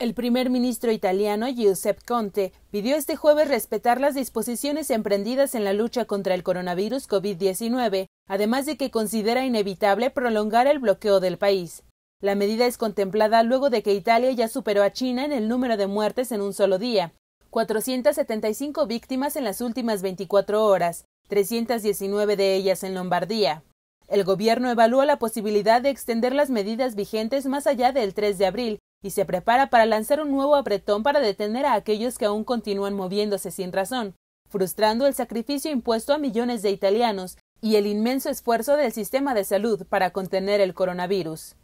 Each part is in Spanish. El primer ministro italiano Giuseppe Conte pidió este jueves respetar las disposiciones emprendidas en la lucha contra el coronavirus COVID-19, además de que considera inevitable prolongar el bloqueo del país. La medida es contemplada luego de que Italia ya superó a China en el número de muertes en un solo día, 475 víctimas en las últimas 24 horas, 319 de ellas en Lombardía. El gobierno evalúa la posibilidad de extender las medidas vigentes más allá del 3 de abril, y se prepara para lanzar un nuevo apretón para detener a aquellos que aún continúan moviéndose sin razón, frustrando el sacrificio impuesto a millones de italianos y el inmenso esfuerzo del sistema de salud para contener el coronavirus.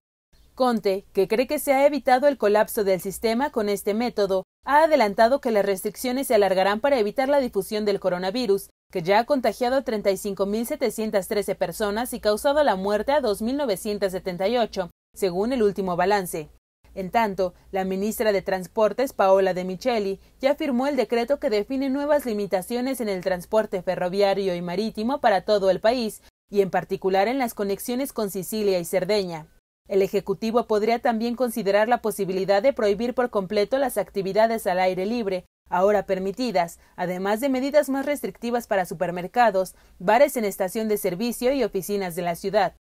Conte, que cree que se ha evitado el colapso del sistema con este método, ha adelantado que las restricciones se alargarán para evitar la difusión del coronavirus, que ya ha contagiado a 35.713 personas y causado la muerte a 2.978, según el último balance. En tanto, la ministra de Transportes, Paola de Micheli, ya firmó el decreto que define nuevas limitaciones en el transporte ferroviario y marítimo para todo el país, y en particular en las conexiones con Sicilia y Cerdeña. El Ejecutivo podría también considerar la posibilidad de prohibir por completo las actividades al aire libre, ahora permitidas, además de medidas más restrictivas para supermercados, bares en estación de servicio y oficinas de la ciudad.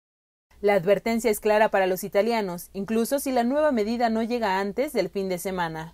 La advertencia es clara para los italianos, incluso si la nueva medida no llega antes del fin de semana.